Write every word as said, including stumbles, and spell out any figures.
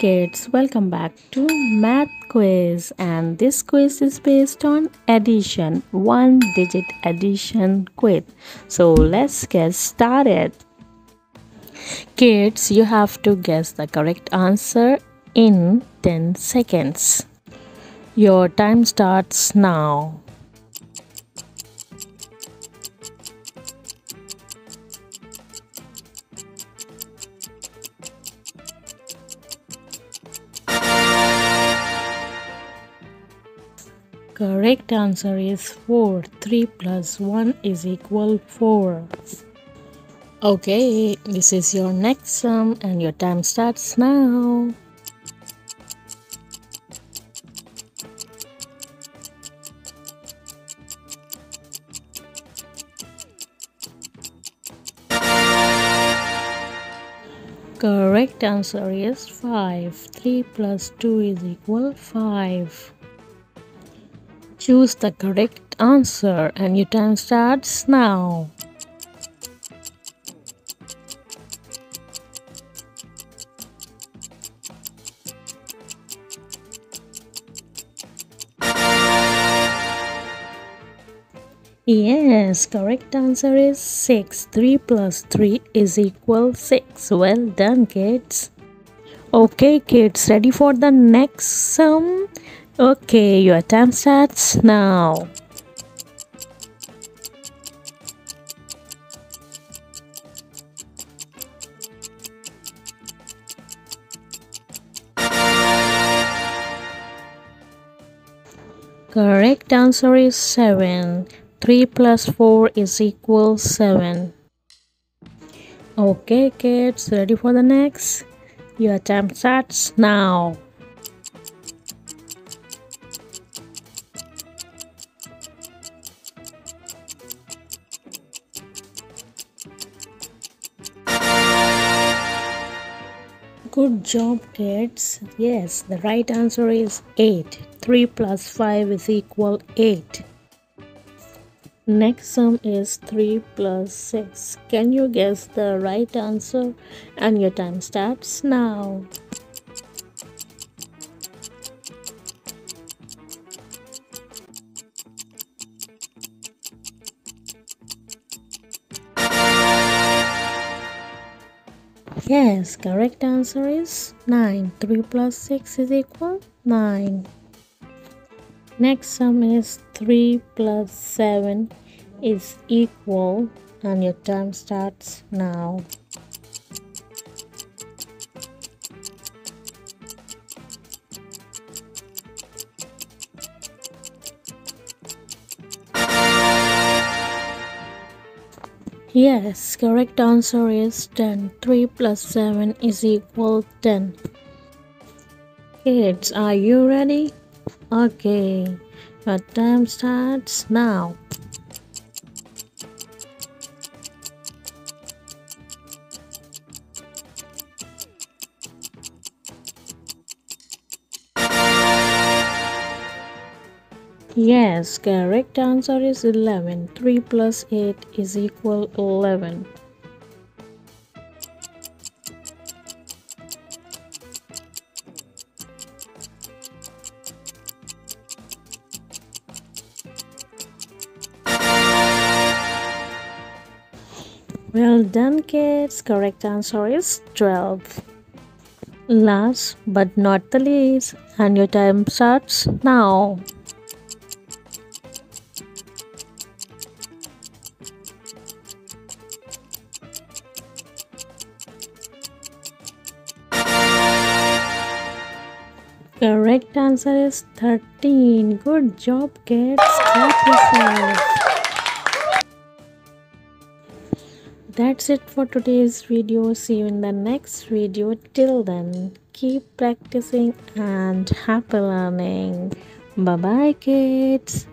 kids, welcome back to math quiz, and this quiz is based on addition, one digit addition quiz. So let's get started. Kids, you have to guess the correct answer in ten seconds. Your time starts now. Correct answer is four. three plus one is equal to four. Okay, this is your next sum and your time starts now. Correct answer is five. three plus two is equal to five. Choose the correct answer and your time starts now. Yes, correct answer is six. three plus three is equal to six. Well done, kids. Okay, kids, ready for the next sum? Okay, your time starts now. Correct answer is seven. three plus four is equal to seven. Okay, kids, ready for the next? Your time starts now. Good job, kids. Yes, the right answer is eight. three plus five is equal to eight. Next sum is three plus six. Can you guess the right answer? And your time starts now. Yes, correct answer is nine. three plus six is equal to nine. Next sum is three plus seven is equal, and your time starts now. Yes, correct answer is ten. three plus seven is equal to ten. Kids, are you ready? Okay, your time starts now. Yes, correct answer is eleven. three plus eight is equal to eleven. Well done, kids. Correct answer is twelve. Last but not the least, and your time starts now. Correct answer is thirteen. Good job, kids. Clap yourself. That's it for today's video. See you in the next video. Till then, keep practicing and happy learning. Bye bye, kids.